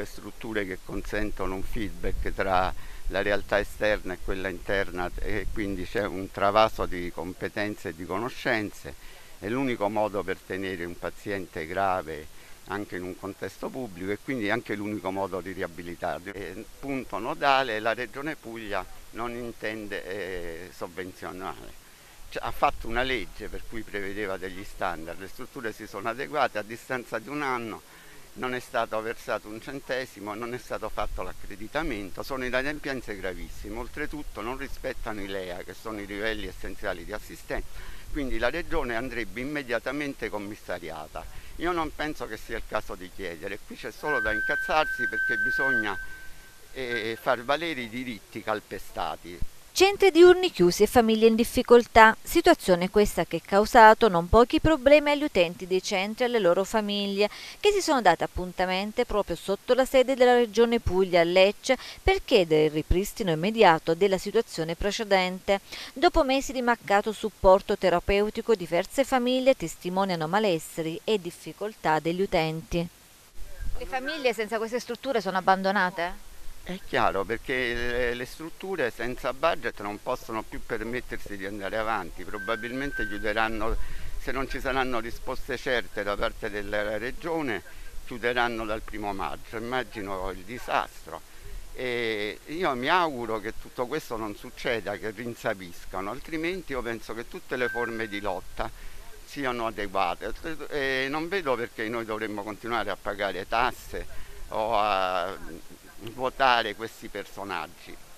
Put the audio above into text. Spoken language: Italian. classiche strutture che consentono un feedback tra la realtà esterna e quella interna, e quindi c'è un travaso di competenze e di conoscenze. È l'unico modo per tenere un paziente grave anche in un contesto pubblico, e quindi anche l'unico modo di riabilitarlo. Punto nodale, la Regione Puglia non intende sovvenzionare. Cioè, ha fatto una legge per cui prevedeva degli standard, le strutture si sono adeguate, a distanza di un anno non è stato versato un centesimo, non è stato fatto l'accreditamento, sono inadempienze gravissime, oltretutto non rispettano i LEA, che sono i livelli essenziali di assistenza, quindi la Regione andrebbe immediatamente commissariata. Io non penso che sia il caso di chiedere, qui c'è solo da incazzarsi perché bisogna far valere i diritti calpestati. Centri diurni chiusi e famiglie in difficoltà, situazione questa che ha causato non pochi problemi agli utenti dei centri e alle loro famiglie, che si sono date appuntamento proprio sotto la sede della Regione Puglia a Lecce per chiedere il ripristino immediato della situazione precedente. Dopo mesi di mancato supporto terapeutico, diverse famiglie testimoniano malesseri e difficoltà degli utenti. Le famiglie senza queste strutture sono abbandonate? È chiaro, perché le strutture senza budget non possono più permettersi di andare avanti, probabilmente chiuderanno, se non ci saranno risposte certe da parte della Regione, chiuderanno dal 1° maggio, immagino il disastro. E io mi auguro che tutto questo non succeda, che rinsapiscano, altrimenti io penso che tutte le forme di lotta siano adeguate, e non vedo perché noi dovremmo continuare a pagare tasse o a votare questi personaggi.